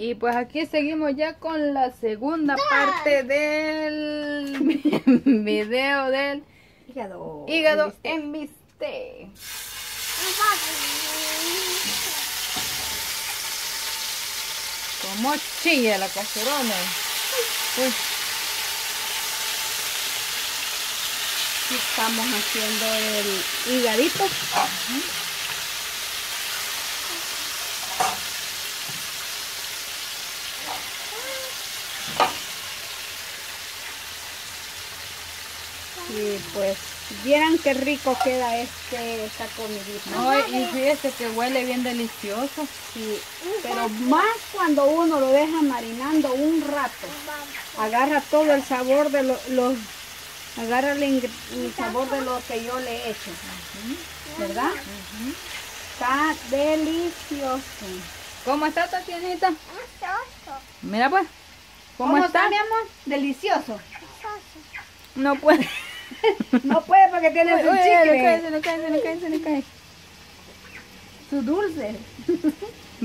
Y pues aquí seguimos ya con la segunda parte del video del hígado en bistec. Como chilla la cacerona. Uy. Estamos haciendo el higadito. Y pues vieran qué rico queda esta comidita. No, y fíjese que huele bien delicioso. Sí, pero más cuando uno lo deja marinando un rato. Agarra todo el sabor de los... Agarra el sabor de lo que yo le he hecho. ¿Verdad? Está delicioso. ¿Cómo está, Tatianita? Delicioso. Mira pues. ¿Cómo está, mi amor? Delicioso. No puede. No puede porque tiene un chicle. No cae. Su dulce.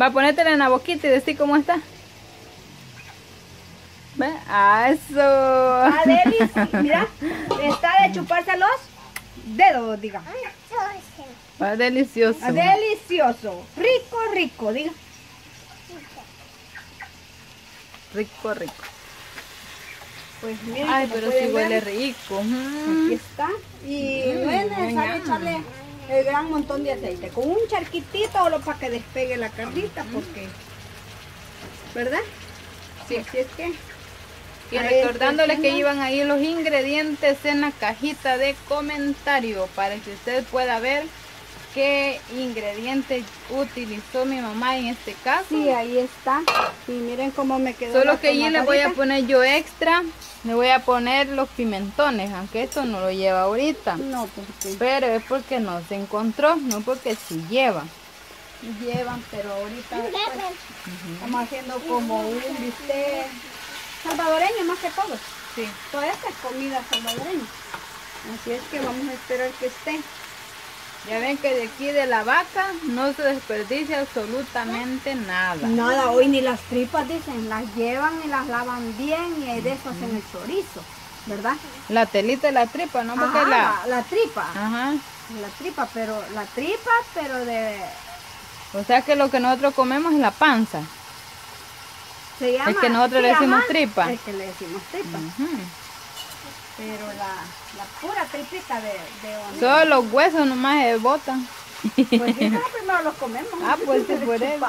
Va a ponértela en la boquita y decir cómo está. ¿Ve? ¡Eso! ¡Ah, delicioso! Mira, está de chuparse los dedos, diga. ¡Ah, delicioso! ¡Ah, delicioso! ¡Rico, rico! Diga. Rico, rico. Pues miren, ay, pero sí huele rico. Aquí está. Y no es necesario echarle el gran montón de aceite. Con un charquitito solo para que despegue la carnita, porque... ¿Verdad? Sí, así es que... Y recordándoles que iban ahí los ingredientes en la cajita de comentario para que usted pueda ver qué ingredientes utilizó mi mamá en este caso. Sí, ahí está. Y miren cómo me quedó. Solo que allí le voy a poner yo extra. Le voy a poner los pimentones, aunque esto no lo lleva ahorita. No, porque... Pero es porque no se encontró, no porque sí lleva. Llevan, pero ahorita pues, estamos haciendo como un bistec salvadoreño más que todo. Sí. Toda esta es comida salvadoreña. Así es que vamos a esperar que esté. Ya ven que de aquí de la vaca no se desperdicia absolutamente nada. Nada, hoy ni las tripas dicen, las llevan y las lavan bien y de eso hacen el chorizo, ¿verdad? La telita de la tripa, ¿no? Porque la tripa. Ajá. La tripa, pero de... O sea que lo que nosotros comemos es la panza. Se llama, es que nosotros le decimos tripa. Es que le decimos tripa. Pero la pura tripita de honor. Solo los huesos nomás se botan. Pues sí, no, primero los comemos. Ah, pues sí, por eso.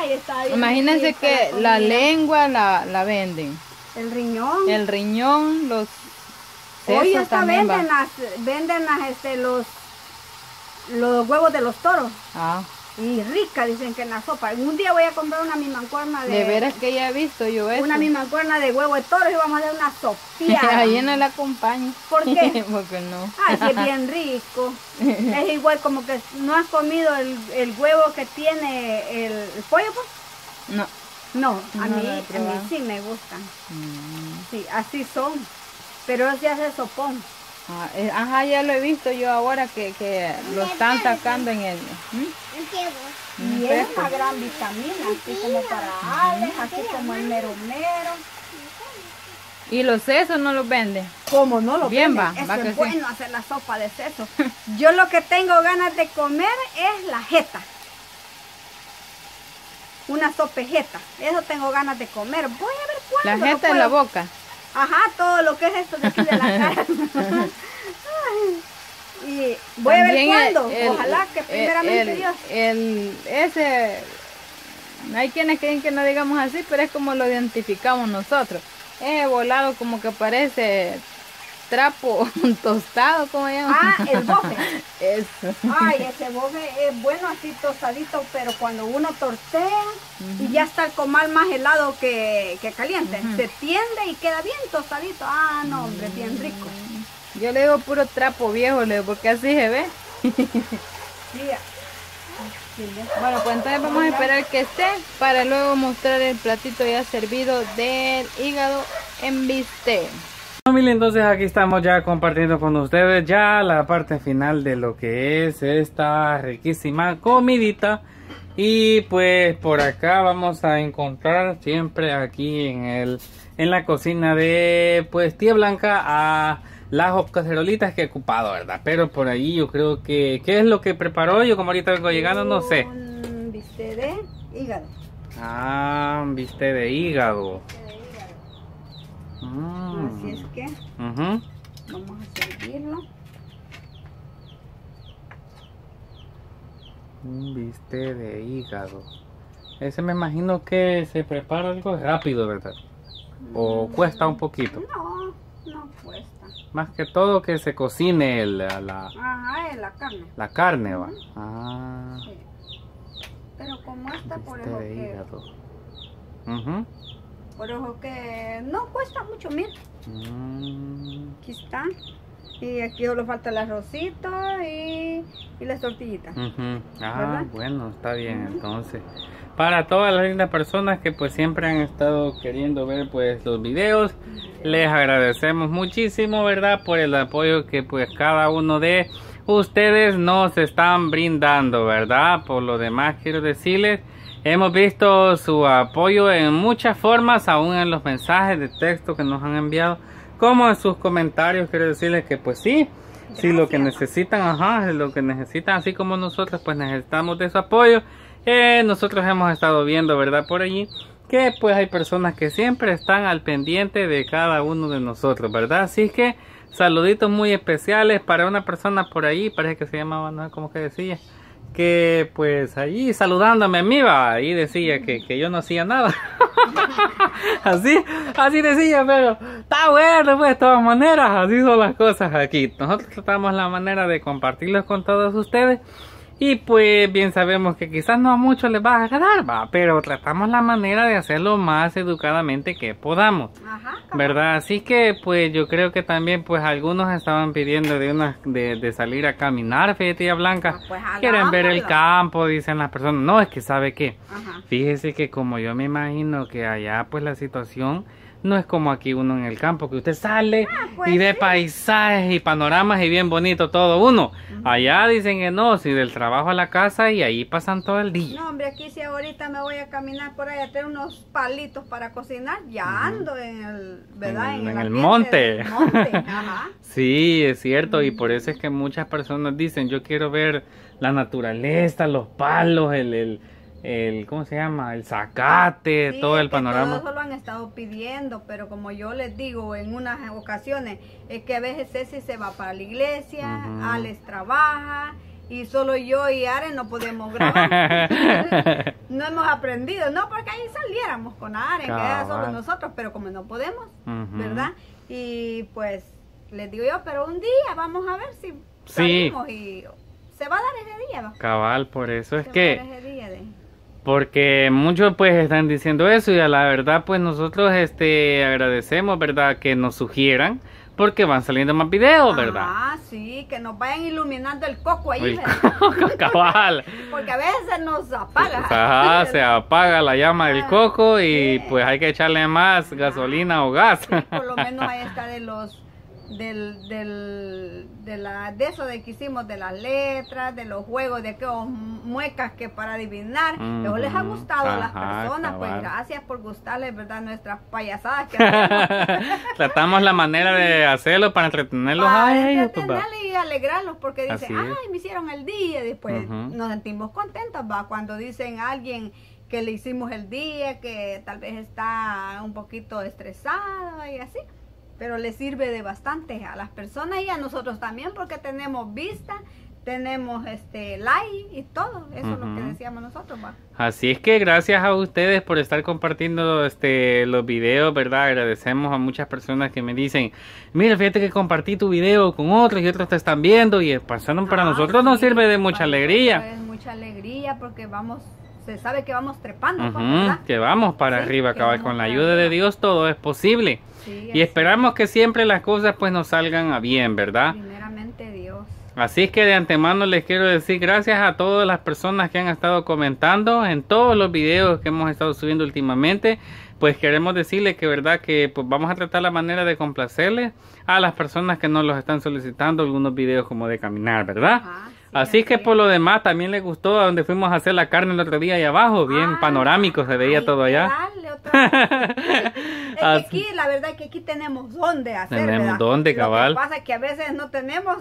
Ay, está bien. Imagínense que la lengua la venden. El riñón. El riñón, los sesos. Hoy hasta venden los huevos de los toros. Y rica, dicen que en la sopa. Un día voy a comprar una mancuerna de veras que ya he visto yo eso. Una mancuerna de huevo de toros y vamos a hacer una sopía. Ahí no la acompaño. ¿Por qué? Porque no. Ay, sí, es bien rico. Es igual como que no has comido el huevo que tiene el pollo, pues. No. No, a mí sí me gustan. Sí, así son. Pero se hace sopón. Ajá, ya lo he visto yo ahora que lo están sacando en el... Y es una gran vitamina, así como para Alex, así como el meromero. ¿Y los sesos no los venden? Como no los venden, es bueno hacer la sopa de sesos. Yo lo que tengo ganas de comer es la jeta. Una sopejeta, eso tengo ganas de comer. Voy a ver cuándo. La jeta en la boca. Ajá, todo lo que es esto de aquí de la cara. Y voy a ver cuándo. Ojalá que primeramente Dios. Hay quienes creen que no digamos así, pero es como lo identificamos nosotros. Ese volado como que parece trapo tostado, ¿cómo llaman? Ah, el bofe. Eso. Ay, ese bofe es bueno así tostadito, pero cuando uno tortea y ya está el comal más helado que caliente, se tiende y queda bien tostadito. Ah, no, hombre, bien rico. Yo le digo puro trapo viejo, le digo, porque así se ve. Bueno, pues entonces vamos a esperar que esté para luego mostrar el platito ya servido del hígado en bistec. Familia, entonces aquí estamos ya compartiendo con ustedes ya la parte final de lo que es esta riquísima comidita Y pues por acá vamos a encontrar siempre aquí en la cocina de pues tía Blanca a las cacerolitas que he ocupado, ¿verdad? Pero por ahí yo creo que... ¿Qué es lo que preparó? Yo como ahorita vengo llegando, no sé. Un bistec de hígado. Ah, un bistec de hígado. Así es que vamos a servirlo. Un bistec de hígado. Ese me imagino que se prepara algo rápido, ¿verdad? ¿O cuesta un poquito? No, no cuesta. Más que todo que se cocine la carne. La carne, va. Ah. Sí. Pero como esta, por eso que... hígado. Por eso que no cuesta mucho, mira. Aquí está. Y aquí solo falta el arrocito y las tortillitas. Ah, bueno, está bien. Entonces, para todas las lindas personas que pues siempre han estado queriendo ver pues los videos, les agradecemos muchísimo, ¿verdad? Por el apoyo que pues cada uno de ustedes nos están brindando, ¿verdad? Por lo demás quiero decirles, hemos visto su apoyo en muchas formas, aún en los mensajes de texto que nos han enviado, como en sus comentarios. Quiero decirles que pues sí, si lo que necesitan, así como nosotros pues necesitamos de su apoyo. Nosotros hemos estado viendo, ¿verdad? Por allí, que pues hay personas que siempre están al pendiente de cada uno de nosotros, ¿verdad? Así que saluditos muy especiales para una persona por ahí, parece que se llamaba, no sé cómo que decía, que pues allí saludándome a mí, va, y decía que yo no hacía nada. así decía, pero está bueno, pues de todas maneras, así son las cosas aquí. Nosotros tratamos la manera de compartirlos con todos ustedes. Y pues bien sabemos que quizás no a muchos les va a agradar, va, pero tratamos la manera de hacerlo más educadamente que podamos, ¿verdad? Así que pues yo creo que también pues algunos estaban pidiendo de salir a caminar, fíjate, tía Blanca, pues, quieren ver el campo, dicen las personas. No, es que sabe qué, fíjese que como yo me imagino que allá pues la situación no es como aquí uno en el campo, que usted sale y ve paisajes y panoramas y bien bonito todo uno. Allá dicen que no, si del trabajo a la casa y ahí pasan todo el día. No, hombre, aquí si ahorita me voy a caminar por allá, tengo unos palitos para cocinar, ya ando en el, ¿verdad? En el monte. Sí, es cierto, y por eso es que muchas personas dicen, yo quiero ver la naturaleza, los palos, el ¿cómo se llama? El zacate, sí, todo el panorama. Todos lo han estado pidiendo, pero como yo les digo en unas ocasiones, es que a veces Ceci se va para la iglesia, Alex trabaja, y solo yo y Are no podemos grabar. No hemos aprendido, no porque ahí saliéramos con Are, que era solo nosotros, pero como no podemos, ¿verdad? Y pues les digo yo, pero un día vamos a ver si salimos y se va a dar ese día, ¿no? Cabal, por eso es que... Porque muchos pues están diciendo eso y a la verdad pues nosotros agradecemos, ¿verdad? Que nos sugieran porque van saliendo más videos, ¿verdad? Ah, sí, que nos vayan iluminando el coco ahí. El coco, cabal. Porque a veces nos apaga. Ajá, se apaga la llama del coco y pues hay que echarle más gasolina o gas. Sí, por lo menos ahí está de los... de eso de que hicimos de las letras, de los juegos, de aquellos muecas que para adivinar, les ha gustado a las personas, pues gracias por gustarles, ¿verdad? Nuestras payasadas que hacemos. Tratamos la manera de hacerlo para entretenerlos, y alegrarlos, porque dicen, ay, me hicieron el día, y después nos sentimos contentos, ¿va? Cuando dicen a alguien que le hicimos el día, que tal vez está un poquito estresado y así. Pero le sirve de bastante a las personas y a nosotros también, porque tenemos vista, tenemos like y todo. Eso es lo que decíamos nosotros, ¿va? Así es que gracias a ustedes por estar compartiendo los videos, ¿verdad? Agradecemos a muchas personas que me dicen, mira, fíjate que compartí tu video con otros y otros te están viendo y pasaron para nosotros, nos sirve de mucha alegría. Es mucha alegría porque vamos... Se sabe que vamos trepando, que vamos para arriba, cabal, con la ayuda de Dios todo es posible. Sí, y esperamos que siempre las cosas pues nos salgan a bien, ¿verdad? Primeramente Dios. Así es que de antemano les quiero decir gracias a todas las personas que han estado comentando en todos los videos que hemos estado subiendo últimamente. Pues queremos decirles que verdad que pues vamos a tratar la manera de complacerles a las personas que nos los están solicitando algunos videos como de caminar, ¿verdad? Así que por lo demás también le gustó a donde fuimos a hacer la carne el otro día ahí abajo, bien panorámico se veía todo allá. Es que aquí, la verdad que aquí tenemos dónde hacer, tenemos dónde, cabal. Lo que pasa es que a veces no tenemos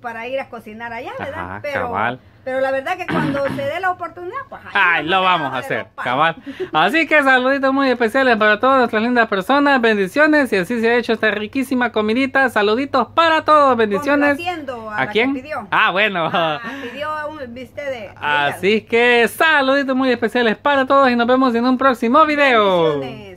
para ir a cocinar allá, ¿verdad? Ajá, pero la verdad que cuando se dé la oportunidad, pues ahí lo vamos a hacer, cabal. Así que saluditos muy especiales para todas nuestras lindas personas, bendiciones, y así se ha hecho esta riquísima comidita. Saluditos para todos, bendiciones. ¿A quién? Pidió. Ah, bueno. Pidió un bistec de... Así que saluditos muy especiales para todos y nos vemos en un próximo video. Bendiciones.